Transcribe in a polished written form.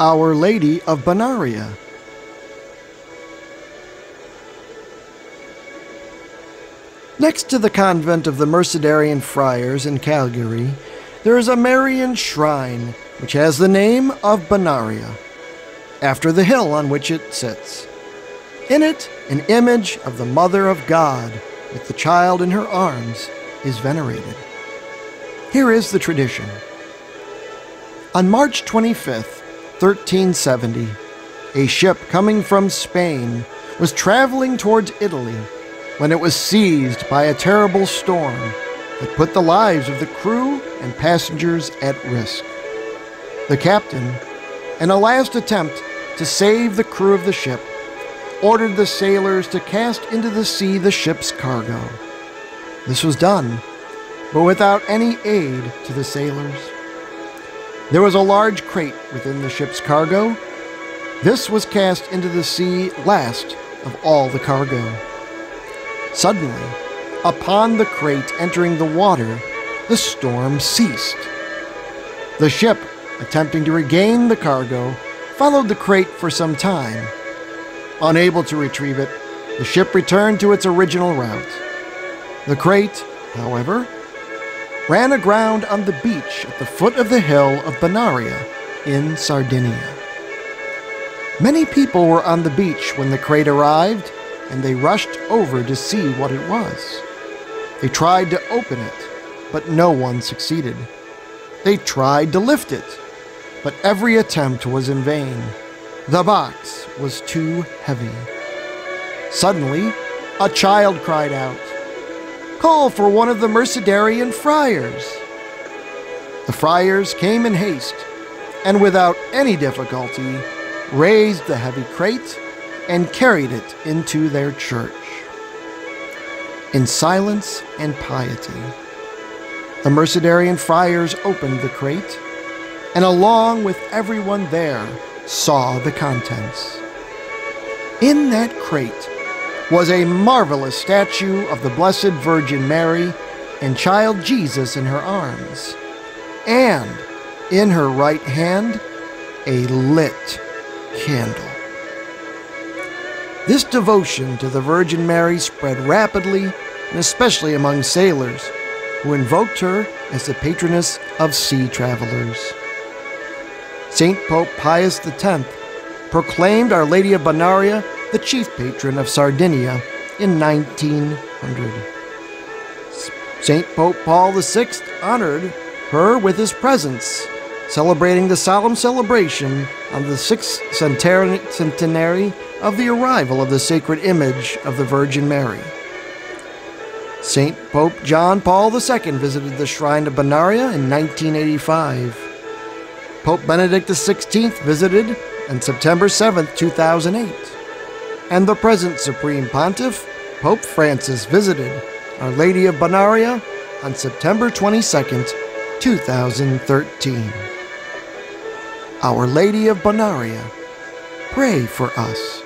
Our Lady of Bonaria. Next to the convent of the Mercedarian friars in Cagliari, there is a Marian shrine which has the name of Bonaria, after the hill on which it sits. In it, an image of the Mother of God, with the child in her arms, is venerated. Here is the tradition. On March 25th, 1370, a ship coming from Spain was traveling towards Italy when it was seized by a terrible storm that put the lives of the crew and passengers at risk. The captain, in a last attempt to save the crew of the ship, ordered the sailors to cast into the sea the ship's cargo. This was done, but without any aid to the sailors. There was a large crate within the ship's cargo. This was cast into the sea last of all the cargo. Suddenly, upon the crate entering the water, the storm ceased. The ship, attempting to regain the cargo, followed the crate for some time. Unable to retrieve it, the ship returned to its original route. The crate, however, ran aground on the beach at the foot of the hill of Bonaria in Sardinia. Many people were on the beach when the crate arrived, and they rushed over to see what it was. They tried to open it, but no one succeeded. They tried to lift it, but every attempt was in vain. The box was too heavy. Suddenly, a child cried out, "Call for one of the Mercedarian friars." The friars came in haste, and without any difficulty, raised the heavy crate and carried it into their church. In silence and piety, the Mercedarian friars opened the crate, and along with everyone there, saw the contents. In that crate was a marvelous statue of the Blessed Virgin Mary and child Jesus in her arms, and in her right hand, a lit candle. This devotion to the Virgin Mary spread rapidly, and especially among sailors, who invoked her as the patroness of sea travelers. St. Pope Pius X proclaimed Our Lady of Bonaria the chief patron of Sardinia in 1900. St. Pope Paul VI honored her with his presence, celebrating the solemn celebration on the 6th centenary of the arrival of the sacred image of the Virgin Mary. St. Pope John Paul II visited the shrine of Bonaria in 1985. Pope Benedict XVI visited on September 7, 2008. And the present Supreme Pontiff, Pope Francis, visited Our Lady of Bonaria on September 22, 2013. Our Lady of Bonaria, pray for us.